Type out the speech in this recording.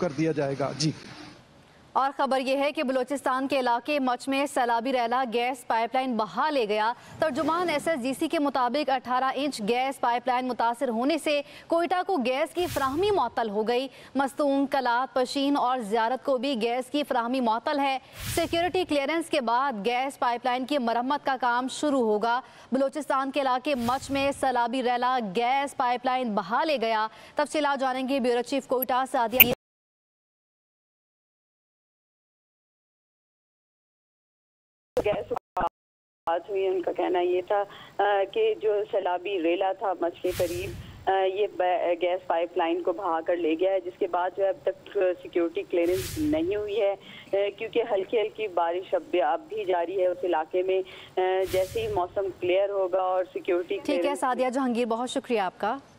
कर दिया जाएगा। जी, और खबर यह है कि बलूचिस्तान के इलाके मच में सैलाबी रैला गैस पाइपलाइन बहा ले गया। तर्जुमान SSGC के मुताबिक 18 इंच गैस पाइपलाइन मुतासर होने से कोयटा को गैस की फ्राहमी मअतल हो गई। मस्तूम, कलात, पशीन और ज़ियारत को भी गैस की फ्राहमी मअतल है। सिक्योरिटी क्लियरेंस के बाद गैस पाइपलाइन की मरम्मत का काम शुरू होगा। बलूचिस्तान के इलाके मच में सैलाबी रैला गैस पाइपलाइन बहा ले गया। तफसीलात जानेंगे ब्यूरो चीफ कोयटा सादिया। गैस बात हुई, उनका कहना ये था कि जो सैलाबी रेला था मच के करीब, ये गैस पाइपलाइन को बहा कर ले गया है, जिसके बाद जो अब तक सिक्योरिटी क्लियरेंस नहीं हुई है, क्योंकि हल्की हल्की बारिश अब भी जारी है उस इलाके में। जैसे ही मौसम क्लियर होगा और सिक्योरिटी। ठीक है सादिया जहांगीर, बहुत शुक्रिया आपका।